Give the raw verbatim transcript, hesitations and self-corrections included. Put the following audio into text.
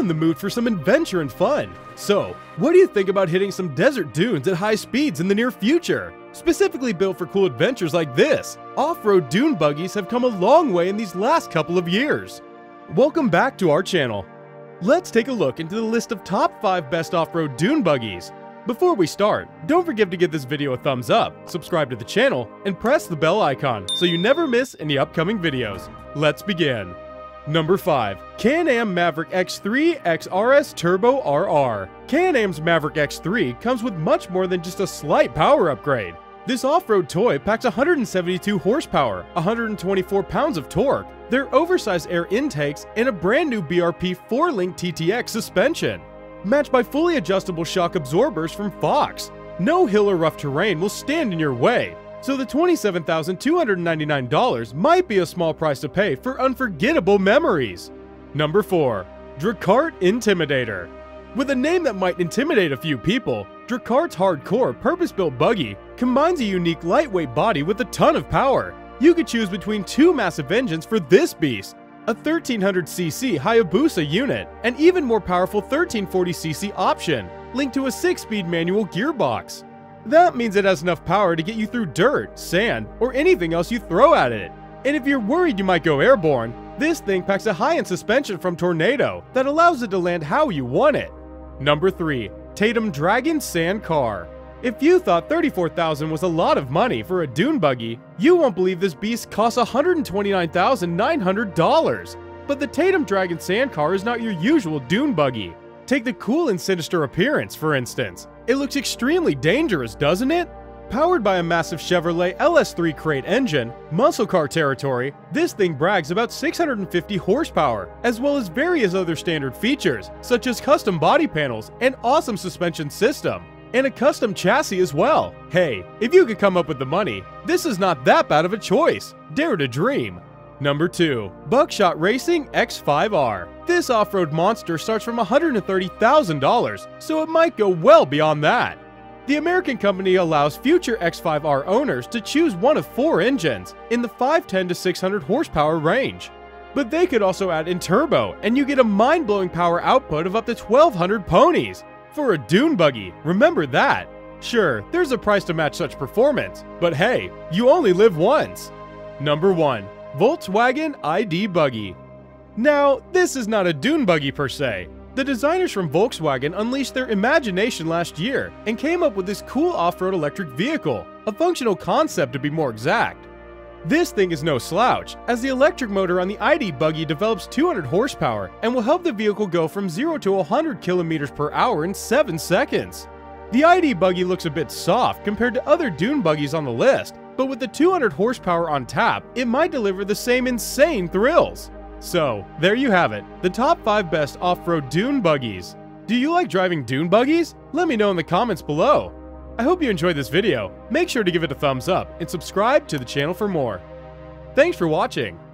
in the mood for some adventure and fun. So, what do you think about hitting some desert dunes at high speeds in the near future? Specifically built for cool adventures like this, off-road dune buggies have come a long way in these last couple of years. Welcome back to our channel. Let's take a look into the list of top five best off-road dune buggies. Before we start, don't forget to give this video a thumbs up, subscribe to the channel, and press the bell icon so you never miss any upcoming videos. Let's begin. Number five. Can-Am Maverick X three X R S Turbo R R. Can-Am's Maverick X three comes with much more than just a slight power upgrade. This off-road toy packs one hundred seventy-two horsepower, one hundred twenty-four pounds of torque, their oversized air intakes, and a brand new B R P four-link T T X suspension. Matched by fully adjustable shock absorbers from Fox, no hill or rough terrain will stand in your way, so the twenty-seven thousand two hundred ninety-nine dollars might be a small price to pay for unforgettable memories. Number four. Drakart Intimidator. With a name that might intimidate a few people, Drakart's hardcore purpose-built buggy combines a unique lightweight body with a ton of power. You could choose between two massive engines for this beast, a thirteen hundred c c Hayabusa unit, an even more powerful thirteen forty c c option, linked to a six-speed manual gearbox. That means it has enough power to get you through dirt, sand, or anything else you throw at it. And if you're worried you might go airborne, this thing packs a high-end suspension from Tornado that allows it to land how you want it. Number three. Tatum Dragon Sand Car. If you thought thirty-four thousand dollars was a lot of money for a dune buggy, you won't believe this beast costs one hundred twenty-nine thousand nine hundred dollars. But the Tatum Dragon Sand Car is not your usual dune buggy. Take the cool and sinister appearance, for instance. It looks extremely dangerous, doesn't it? Powered by a massive Chevrolet L S three crate engine, muscle car territory, this thing brags about six hundred fifty horsepower, as well as various other standard features, such as custom body panels, an awesome suspension system, and a custom chassis as well. Hey, if you could come up with the money, this is not that bad of a choice. Dare to dream. Number two. Buckshot Racing X five R. This off-road monster starts from one hundred thirty thousand dollars, so it might go well beyond that. The American company allows future X five R owners to choose one of four engines in the five ten to six hundred horsepower range. But they could also add in turbo, and you get a mind-blowing power output of up to twelve hundred ponies. For a dune buggy, remember that. Sure, there's a price to match such performance, but hey, you only live once. Number one. Volkswagen I D Buggy. Now, this is not a dune buggy per se. The designers from Volkswagen unleashed their imagination last year and came up with this cool off-road electric vehicle, a functional concept to be more exact. This thing is no slouch, as the electric motor on the I D Buggy develops two hundred horsepower and will help the vehicle go from zero to one hundred kilometers per hour in seven seconds. The I D Buggy looks a bit soft compared to other dune buggies on the list, but with the two hundred horsepower on tap, it might deliver the same insane thrills. So, there you have it, the top five best off-road dune buggies. Do you like driving dune buggies? Let me know in the comments below. I hope you enjoyed this video. Make sure to give it a thumbs up and subscribe to the channel for more. Thanks for watching.